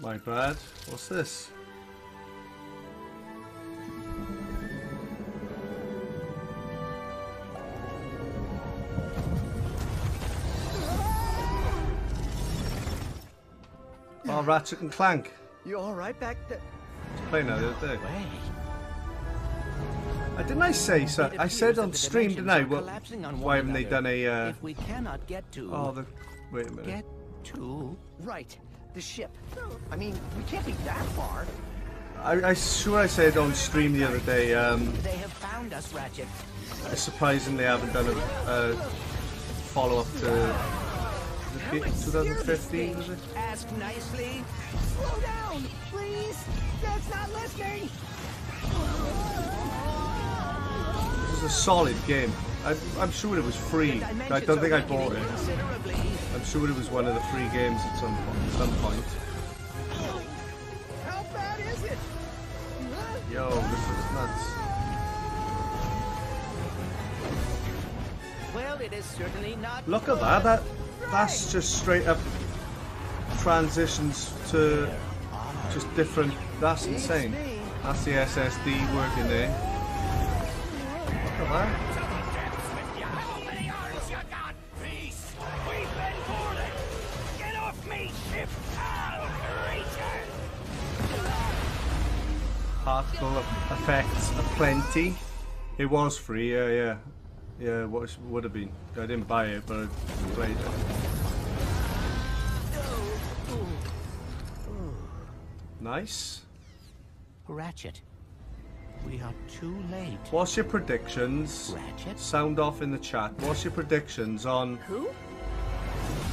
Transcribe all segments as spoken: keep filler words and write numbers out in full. My bad. What's this? Oh, Ratchet and Clank. You all right back there? I was playing that the other day. I didn't I say so? I said on stream, didn't I? Well, why haven't they done a? Uh... If we cannot get to. Oh, the. Wait a minute. Get to right. The ship. I mean, we can't be that far. I, I swear I said on stream the other day. Um, they have found us, Ratchet. It's surprising they haven't done a, a follow-up to twenty fifteen. Was it? Ask nicely. Slow down, please. That's not listening. This is a solid game. I, I'm sure it was free. I don't think I bought it. I'm sure it was one of the free games at some point. At some point. How bad is it? Yo, this is nuts. Well, it is certainly not. Look at that. That that's just straight up transitions to just different. That's insane. That's the S S D working there. Look at that. Particle effects aplenty. It was free, yeah, yeah. Yeah, what it would have been. I didn't buy it, but I played it. Nice. Ratchet, we are too late. What's your predictions? Ratchet? Sound off in the chat. What's your predictions on... Who?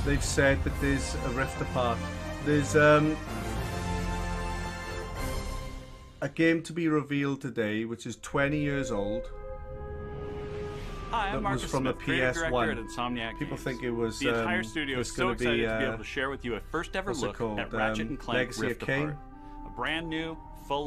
They've said that there's a Rift Apart. There's, um... a game to be revealed today, which is twenty years old. Hi, I'm Marcus Smith, creative director at Insomniac Games. People think it was the entire um, studio is so excited be, uh, to be able to share with you a first ever look at Ratchet um, and Clank Rift Apart, a brand new full